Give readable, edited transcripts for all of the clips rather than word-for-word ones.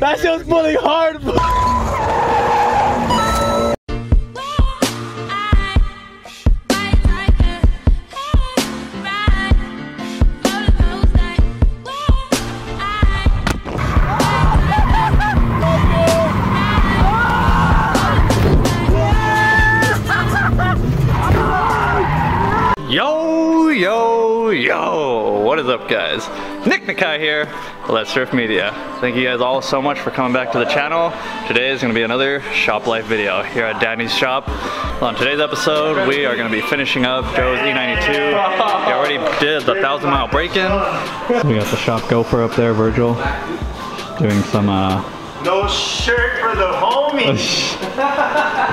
That shit was pulling hard. What is up, guys? Nick Nakai here, Let's Drift Media. Thank you guys all so much for coming back to the channel. Today is gonna be another shop life video here at Danny's shop. Well, on today's episode, we are gonna be finishing up Joe's E92. We already did the 1,000 mile break-in. We got the shop gopher up there, Virgil, doing some no shirt for the homies.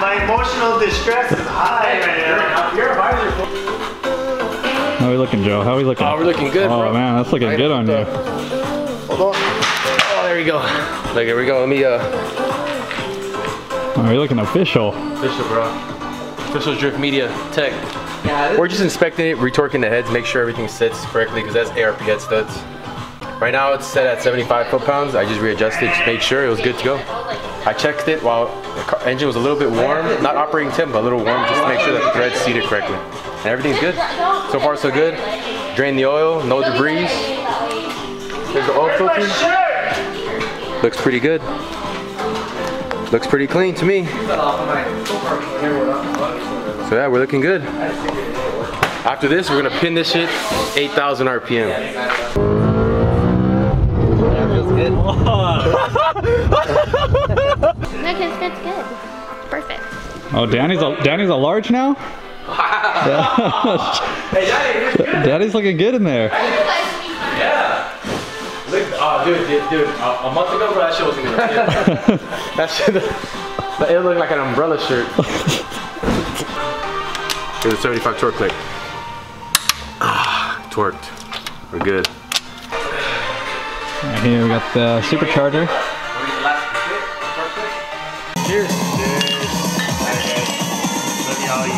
My emotional distress is high right now. Your visor. How are we looking, Joe? How are we looking? Oh, we're looking good, bro. Oh, man, that's looking good on you. Hold on. Oh, there we go. Like, here we go. Let me, Oh, you're looking official. Official, bro. Official Drift Media Tech. Yeah, we're just inspecting it, retorquing the heads, make sure everything sits correctly, because that's ARP head studs. Right now, it's set at 75 foot-pounds. I just readjusted to make sure it was good to go. I checked it while the car engine was a little bit warm. Not operating temp, but a little warm, just to make sure that the thread's seated correctly. And everything's good. So far, so good. Drain the oil, no debris. There's the oil filter. Looks pretty good. Looks pretty clean to me. So yeah, we're looking good. After this, we're gonna pin this shit 8,000 RPM. Good. Look, it's good. It's perfect. Oh, Danny's a large now? Hey, Danny, Daddy's looking good in there. Yeah. Look, oh, dude. A month ago, bro, that shit wasn't gonna fit. That shit, it looked like an umbrella shirt. Here's a 75 torque click. Ah, torqued. We're good. Right here we got the supercharger. Cheers. Love y'all, you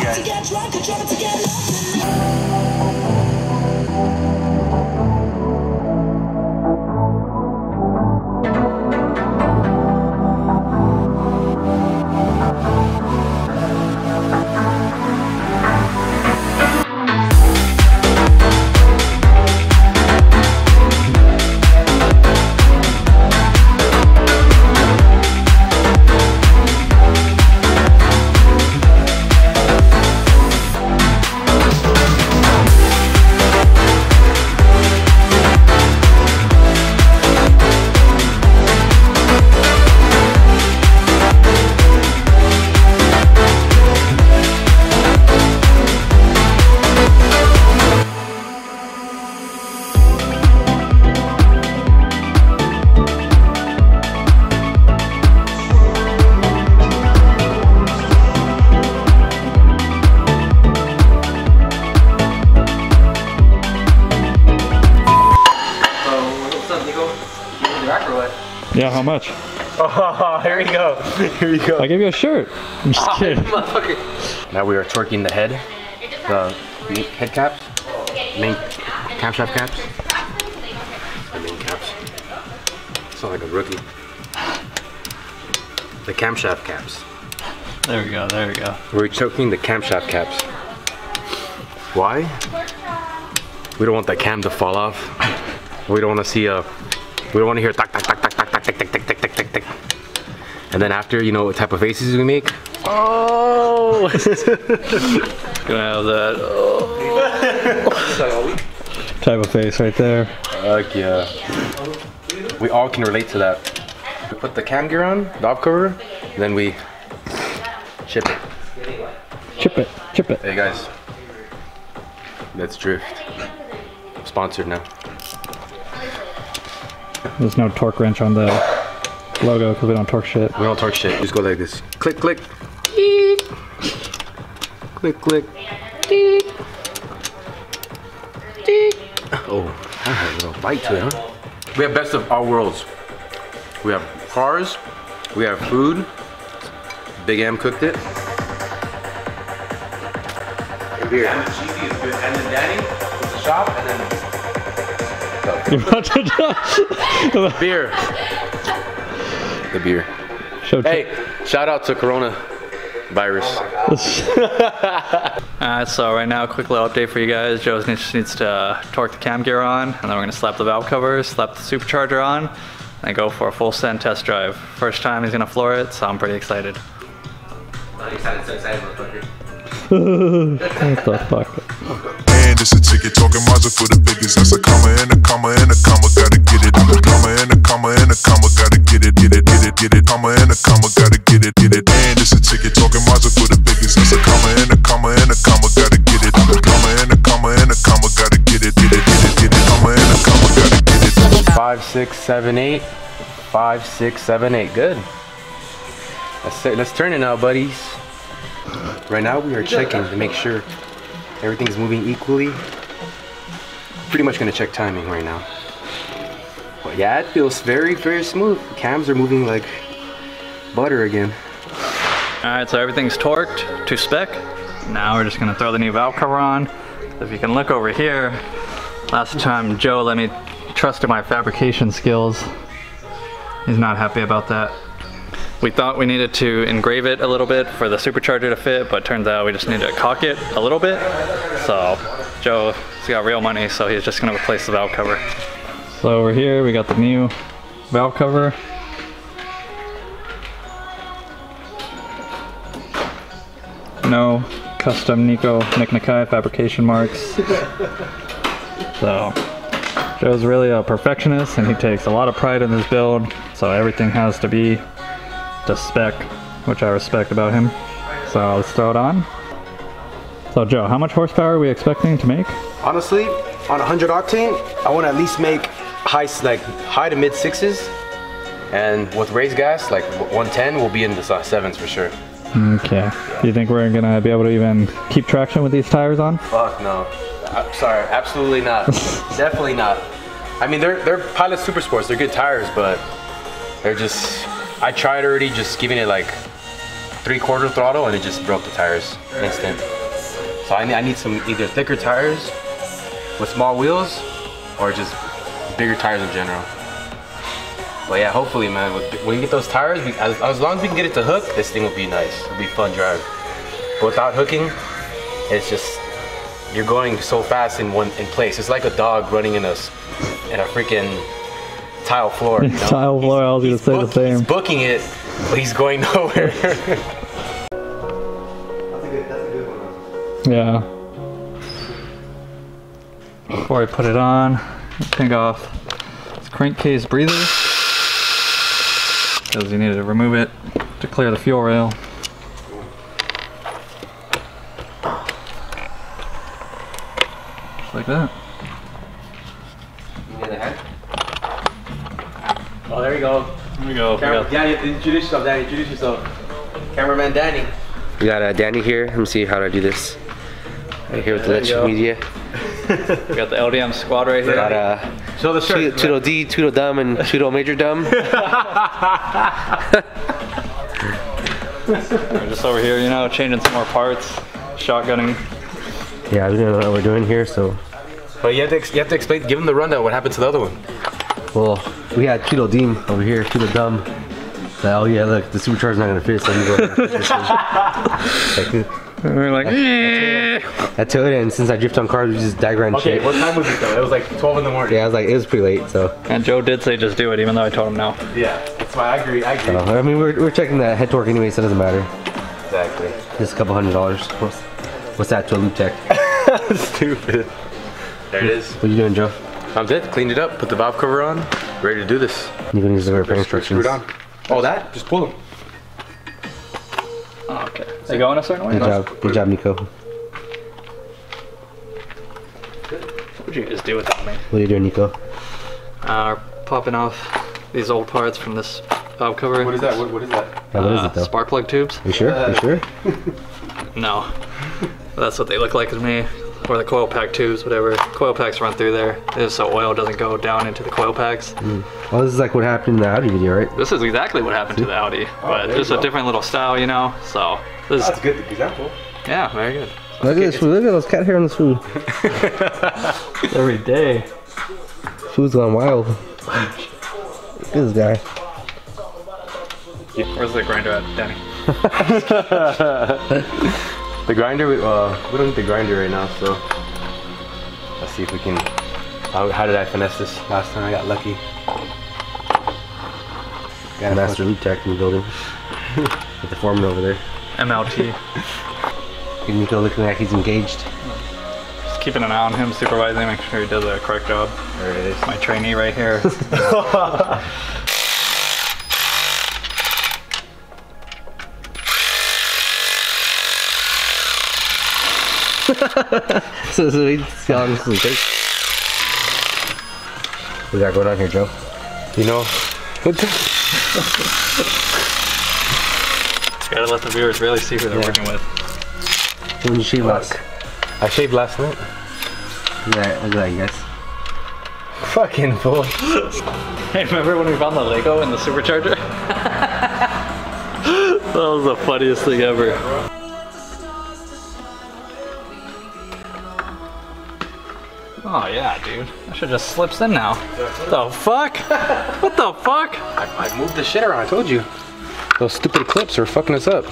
Yeah, how much? Oh, here we go. Here you go. I gave you a shirt. I'm just kidding. Now we are torquing the head. The head caps. Main camshaft caps. The main caps. Sound like a rookie. The camshaft caps. There we go, there we go. We're torquing the camshaft caps. Why? We don't want the cam to fall off. We don't want to see a... We don't want to hear tak tak tak tak tak tak tak tak tak tak tak. And then after, you know what type of faces we make? Oh! Gonna have that. Oh. Type of face right there. Fuck yeah. We all can relate to that. We put the cam gear on, the op cover, and then we chip it. Chip it, chip it. Hey guys, Let's Drift. Sponsored now. There's no torque wrench on the logo because we don't torque shit. We don't torque shit. Just go like this. Click, click. Eek. Click, click. Eek. Eek. Oh, that has a little bite to it, huh? We have best of all worlds. We have cars. We have food. Big M cooked it. And beer. And the Danny with the shop and then... The beer. The beer. Show hey, shout out to Corona virus. Oh Alright, so right now, quick little update for you guys. Joe just needs to torque the cam gear on, and then we're gonna slap the valve cover, slap the supercharger on, and go for a full send test drive. First time he's gonna floor it, so I'm pretty excited. I'm excited, so excited, motherfucker. What the fuck? Man, this a ticket talking Mazda for the biggest. That's a comma and a comma and a comma, gotta get it. I'm a comma and a comma and a comma, gotta get it, get it, get it, get it. Comma and a comma, gotta get it, get it. Man, this a ticket talking Mazda for the biggest. That's a comma and a comma and a comma, gotta get it. I'm a comma and a comma and a comma, gotta get it, get it, get it, get it. Comma and a comma, gotta get it. 5, 6, 7, 8. 5, 6, 7, 8. Good. Let's turn it now, buddies. Right now we are checking to make sure everything's moving equally. Pretty much gonna check timing right now. But yeah, it feels very, very smooth. The cams are moving like butter again. Alright, so everything's torqued to spec. Now we're just gonna throw the new valve cover on. If you can look over here, last time Joe let me trust in my fabrication skills. He's not happy about that. We thought we needed to engrave it a little bit for the supercharger to fit, but turns out we just need to caulk it a little bit. So Joe's got real money, so he's just gonna replace the valve cover. So over here, we got the new valve cover. No custom Nick Nakai fabrication marks. So Joe's really a perfectionist and he takes a lot of pride in his build. So everything has to be to spec, which I respect about him. So let's throw it on. So Joe, how much horsepower are we expecting to make? Honestly, on 100 octane, I want to at least make high to mid sixes, and with raised gas, like 110, we'll be in the sevens for sure. Okay. Do you think we're gonna be able to even keep traction with these tires on? Fuck no. I'm sorry, absolutely not. Definitely not. I mean, they're Pilot Super Sports. They're good tires, but they're just. I tried already just giving it like 3/4 throttle and it just broke the tires instant. So I need some either thicker tires with small wheels or just bigger tires in general. But yeah, hopefully, man, when you get those tires, as long as we can get it to hook, this thing will be nice. It'll be a fun drive. But without hooking, it's just, you're going so fast in place. It's like a dog running in a freaking tile floor. You know? Tile floor, I was gonna say the same. He's booking it, but he's going nowhere. That's a good one. Yeah. Before I put it on, let's take off this crankcase breather, because you needed to remove it to clear the fuel rail. Just like that. Oh, there we go. There we go. Danny, introduce yourself, Danny. Introduce yourself. Cameraman Danny. We got Danny here. Let me see how do I do this. Right here with the Let's Drift Media. We got the LDM squad right here. We got show the shirt, Tudo right? D, Tudo Dumb, and Tudo Major Dumb. We're just over here, you know, changing some more parts, shotgunning. Yeah, we don't know what we're doing here, so. But you have to explain, give them the rundown. What happened to the other one? Well, we had Keto Deem over here, Keto Dumb. Oh yeah, look, the supercharger's not gonna fit, so I'm gonna go and we're like, I told it, and since I drift on cars, we just diagram shit. Okay, what time was it though? It was like 12 in the morning. Yeah, I was like, it was pretty late, so. And Joe did say just do it, even though I told him no. Yeah, that's why I agree. I mean, we're checking that head torque anyway, so it doesn't matter. Exactly. Just a couple $100. What's that to a loop tech? Stupid. There it is. What are you doing, Joe? I'm good. Cleaned it up. Put the valve cover on. Ready to do this. You're gonna use the repair instructions. Oh, that? Just pull them. Oh, okay. They go in a certain way. Good job, Nico. What would you guys do without me? What are you doing, Nico? Popping off these old parts from this valve cover. What is that? What is that? What is it though? Spark plug tubes. You sure? You sure? No. That's what they look like to me. Or the coil pack tubes, whatever. Coil packs run through there, just so oil doesn't go down into the coil packs. Well, this is like what happened in the Audi video, right? This is exactly what happened to the Audi, but just a different little style, you know. So this is a good example. Yeah, very good. Look at this food. Look at those cat hair on this food. Every day. Food's gone wild. Look at this guy. Yeah, where's the grinder at, Danny? The grinder, we don't need the grinder right now, so let's see if we can. How did I finesse this last time? I got lucky. Got a master loot tech in the building. With the foreman over there. MLT. Nico looking like he's engaged. Just keeping an eye on him, supervising, making sure he does the correct job. There it is. My trainee right here. So he's honestly great. What do you got going on here, Joe? You know, gotta let the viewers really see who they're working with. When you shave last? I shaved last night. Yeah, look at that, guys. Fucking fool. Hey, remember when we found the Lego in the supercharger? That was the funniest thing ever. Oh yeah, dude. That shit just slips in now. The fuck? What the fuck? I moved the shit around, I told you. Those stupid clips are fucking us up.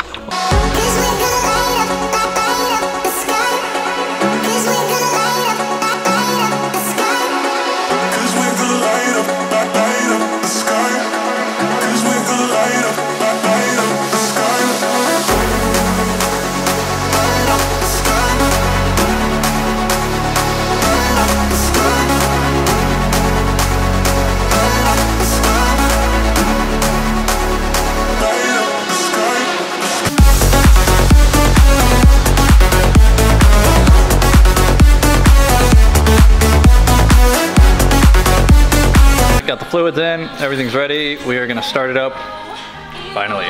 Got the fluids in, everything's ready. We are gonna start it up, finally.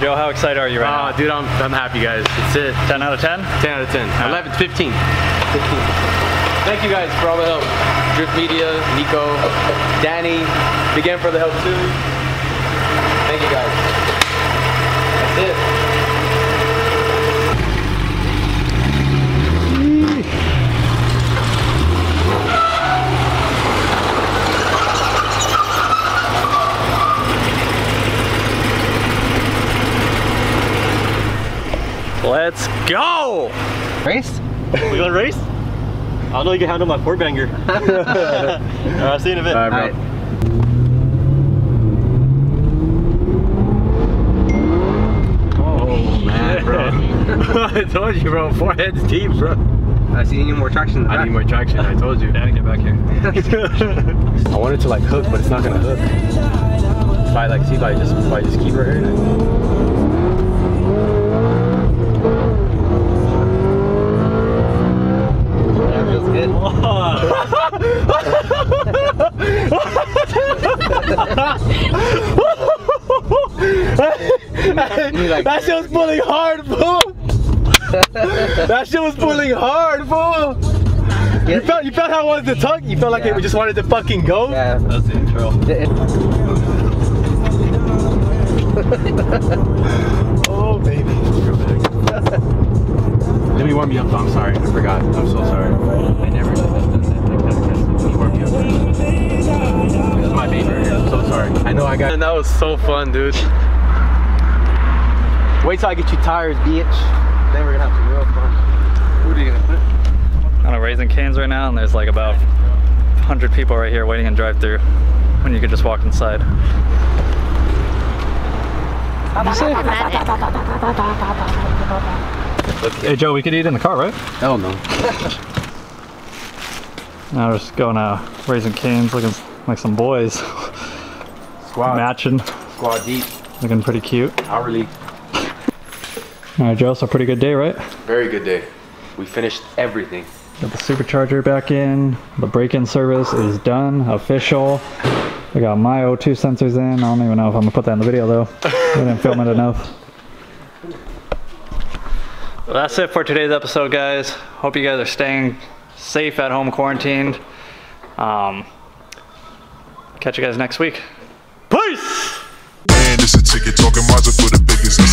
Joe, how excited are you right now? Dude, I'm happy, guys. It's it. 10 out of 10? 10 out of 10. Right. 11, 15. 15. Thank you guys for all the help. Drift Media, Nico, Danny. Again for the help, too. Thank you, guys. That's it. Let's go! Race? We gonna race? I don't know you can handle my four banger. I'll see you in a bit. All right, bro. All right. Oh man, bro. I told you, bro. Forehead's deep, bro. I see you need more traction. I need more traction. I told you. Dad, get back here. I wanted to like hook, but it's not gonna hook. If I like see, if I just keep right here. That shit was pulling hard, fool! That shit was pulling hard, fool! Yeah. You felt how I wanted to tug? You felt like it just wanted to fucking go? Yeah, that's the intro. Oh, baby. Let me warm you up, though. I'm sorry. I forgot. I'm so sorry. I never did that. Let me warm you up. This is my baby right here. I'm so sorry. I know I got it. That was so fun, dude. Wait till I get you tires, bitch. Then we're gonna have some real fun. What are you gonna put? I don't know, Raising Canes right now, and there's like about 100 people right here waiting in drive-thru when you could just walk inside. Hey Joe, we could eat in the car, right? Hell no. Now we're just going to Raising Canes, looking like some boys. Squad. Matching. Squad deep. Looking pretty cute. Hourly. Alright Joe, so pretty good day, right? Very good day. We finished everything. Got the supercharger back in. The brake-in service is done. Official. I got my O2 sensors in. I don't even know if I'm going to put that in the video though. I didn't film it enough. Well, that's it for today's episode, guys. Hope you guys are staying safe at home, quarantined. Catch you guys next week. Peace! Man, this a ticket talking for the biggest.